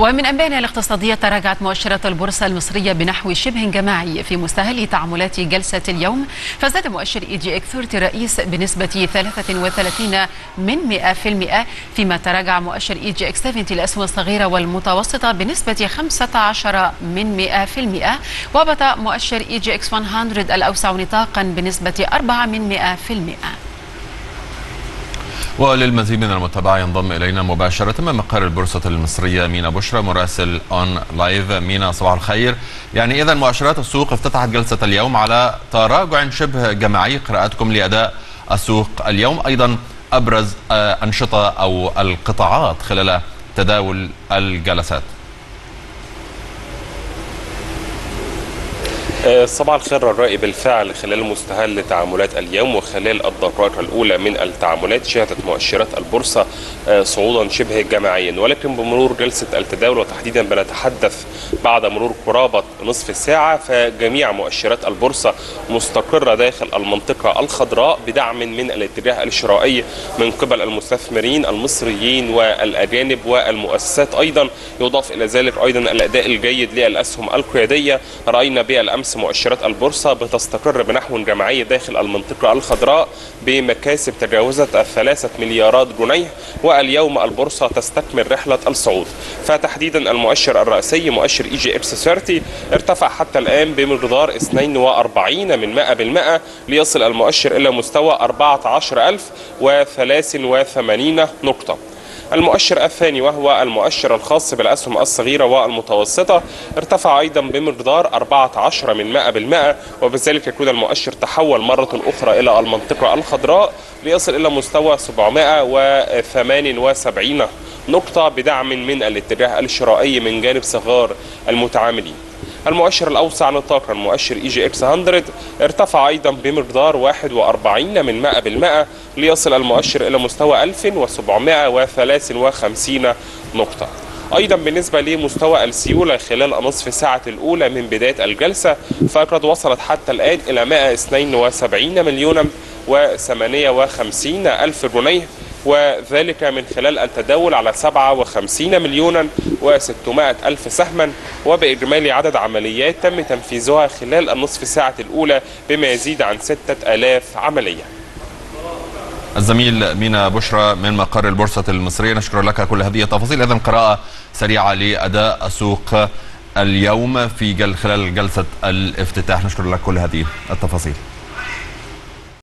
ومن أنبائنا الاقتصادية، تراجعت مؤشرات البورصة المصرية بنحو شبه جماعي في مستهل تعاملات جلسة اليوم، فزاد مؤشر EGX 30 رئيس بنسبة 33% فيما تراجع مؤشر EGX 70 الأسهم الصغيرة والمتوسطة بنسبة 15% وبط مؤشر EGX 100 الأوسع نطاقا بنسبة 4%. وللمزيد من المتابعة ينضم إلينا مباشرة من مقر البورصة المصرية مينا بشرى مراسل أون لايف. مينا، صباح الخير. يعني إذا مؤشرات السوق افتتحت جلسة اليوم على تراجع شبه جماعي، قراءتكم لأداء السوق اليوم، أيضا أبرز أنشطة أو القطاعات خلال تداول الجلسات؟ صباح الخير الرأي. بالفعل خلال مستهل تعاملات اليوم وخلال الدقائق الأولى من التعاملات شهدت مؤشرات البورصة صعودا شبه جماعيا، ولكن بمرور جلسة التداول وتحديدا بنتحدث بعد مرور قرابة نصف ساعة فجميع مؤشرات البورصة مستقرة داخل المنطقة الخضراء بدعم من الاتجاه الشرائي من قبل المستثمرين المصريين والأجانب والمؤسسات. أيضا يضاف إلى ذلك أيضا الأداء الجيد للأسهم القيادية، رأينا بالأمس مؤشرات البورصة بتستقر بنحو جماعي داخل المنطقة الخضراء بمكاسب تجاوزت 3 مليارات جنيه، واليوم البورصة تستكمل رحلة الصعود. فتحديدا المؤشر الرئيسي مؤشر EGX 30 ارتفع حتى الآن بمقدار 42% ليصل المؤشر إلى مستوى 14083 نقطة. المؤشر الثاني وهو المؤشر الخاص بالأسهم الصغيرة والمتوسطة ارتفع أيضا بمقدار 14%، وبذلك يكون المؤشر تحول مرة أخرى إلى المنطقة الخضراء ليصل إلى مستوى 778 نقطة بدعم من الاتجاه الشرائي من جانب صغار المتعاملين. المؤشر الأوسع نطاقا مؤشر EGX 100 ارتفع أيضا بمقدار 41% ليصل المؤشر إلى مستوى 1753 نقطة. أيضا بالنسبة لمستوى السيولة خلال نصف ساعة الأولى من بداية الجلسة فقد وصلت حتى الآن إلى 172,058,000 جنيه، وذلك من خلال التداول على 57,600,000 سهما، وبإجمالي عدد عمليات تم تنفيذها خلال النصف ساعة الأولى بما يزيد عن 6000 عملية. الزميل مينا بشرى من مقر البورصة المصرية، نشكر لك كل هذه التفاصيل. إذن قراءة سريعة لأداء السوق اليوم في خلال جلسة الافتتاح، نشكر لك كل هذه التفاصيل.